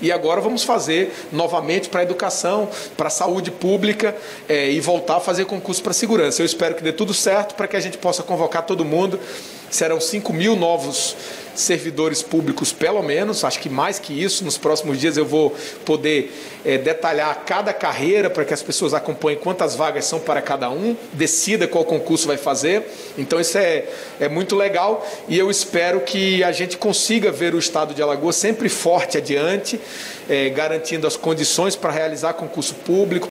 e agora vamos fazer novamente para a educação, para a saúde pública e voltar a fazer concurso para a segurança. Eu espero que dê tudo certo para que a gente possa convocar todo mundo. Serão 5.000 novos servidores públicos, pelo menos, acho que mais que isso. Nos próximos dias eu vou poder detalhar cada carreira para que as pessoas acompanhem quantas vagas são para cada um, decida qual concurso vai fazer. Então isso é muito legal e eu espero que a gente consiga ver o Estado de Alagoas sempre forte adiante, garantindo as condições para realizar concurso público,